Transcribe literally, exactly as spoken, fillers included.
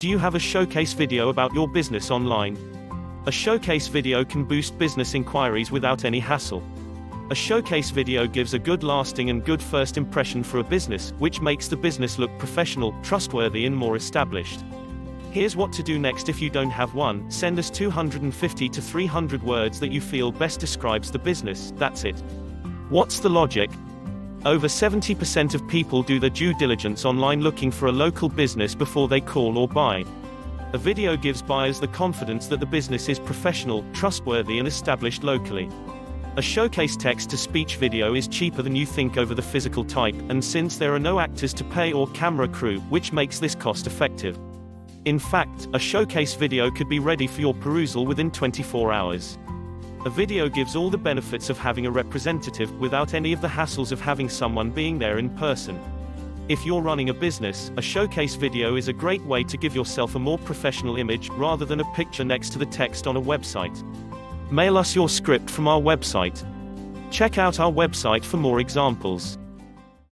Do you have a showcase video about your business online? A showcase video can boost business inquiries without any hassle. A showcase video gives a good lasting and good first impression for a business, which makes the business look professional, trustworthy and more established. Here's what to do next if you don't have one. Send us two hundred fifty to three hundred words that you feel best describes the business, that's it. What's the logic? Over seventy percent of people do their due diligence online looking for a local business before they call or buy. A video gives buyers the confidence that the business is professional, trustworthy and established locally. A showcase text-to-speech video is cheaper than you think over the physical type, and since there are no actors to pay or camera crew, which makes this cost-effective. In fact, a showcase video could be ready for your perusal within twenty-four hours. A video gives all the benefits of having a representative, without any of the hassles of having someone being there in person. If you're running a business, a showcase video is a great way to give yourself a more professional image, rather than a picture next to the text on a website. Mail us your script from our website. Check out our website for more examples.